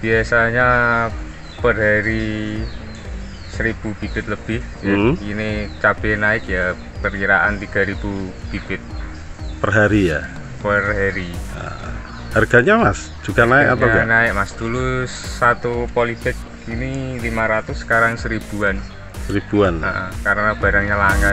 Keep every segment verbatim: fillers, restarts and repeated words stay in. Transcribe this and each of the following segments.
biasanya per hari seribu bibit lebih. Hmm. Ya, ini cabai naik ya perkiraan tiga ribu bibit per hari ya. Per hari. Nah, harganya Mas juga harganya naik atau enggak? Naik Mas, dulu satu polybag ini lima ratus, sekarang seribuan. Seribuan. Nah, karena barangnya langka.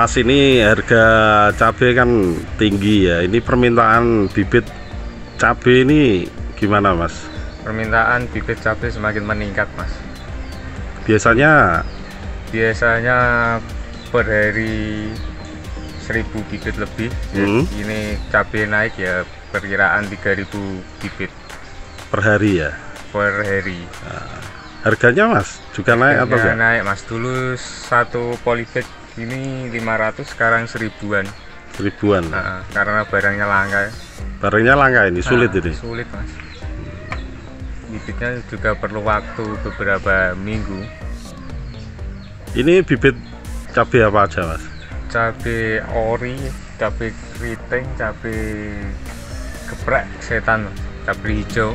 Mas, ini harga cabai kan tinggi ya, ini permintaan bibit cabai ini gimana Mas? Permintaan bibit cabai semakin meningkat Mas. Biasanya? Biasanya per hari seribu bibit lebih. Hmm. Ya, ini cabai naik ya perkiraan tiga ribu bibit per hari ya? Per hari. Nah, harganya Mas juga naik harganya atau enggak? Naik Mas, dulu satu polybag ini lima ratus, sekarang seribuan. Seribuan. Nah, karena barangnya langka. Barangnya langka ini sulit nah, ini. Sulit Mas. Bibitnya juga perlu waktu beberapa minggu. Ini bibit cabai apa aja Mas? Cabai ori, cabai keriting, cabai geprek setan, cabai hijau.